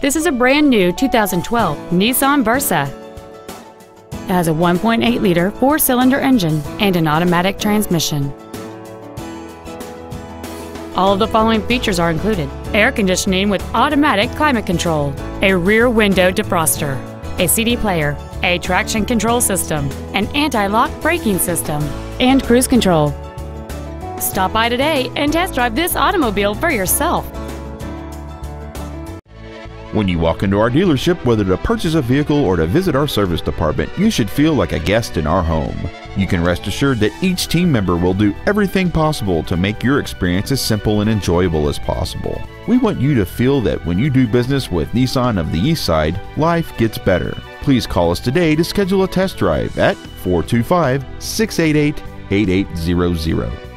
This is a brand new 2012 Nissan Versa. It has a 1.8-liter four-cylinder engine and an automatic transmission. All of the following features are included: air conditioning with automatic climate control, a rear window defroster, a CD player, a traction control system, an anti-lock braking system, and cruise control. Stop by today and test drive this automobile for yourself. When you walk into our dealership, whether to purchase a vehicle or to visit our service department, you should feel like a guest in our home. You can rest assured that each team member will do everything possible to make your experience as simple and enjoyable as possible. We want you to feel that when you do business with Nissan of the East Side, life gets better. Please call us today to schedule a test drive at 425-688-8800.